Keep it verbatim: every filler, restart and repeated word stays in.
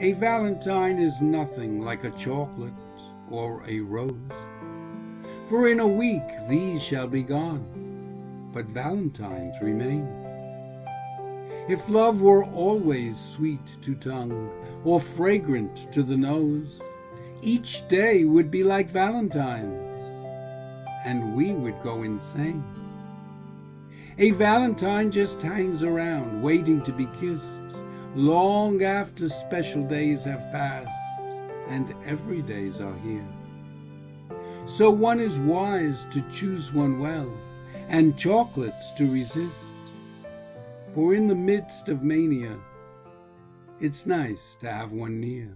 A valentine is nothing like a chocolate or a rose, for in a week these shall be gone, but valentines remain. If love were always sweet to tongue, or fragrant to the nose, each day would be like Valentine's, and we would go insane. A valentine just hangs around, waiting to be kissed, long after special days have passed, and every days are here. So one is wise to choose one well, and chocolates to resist, for in the midst of mania, it's nice to have one near.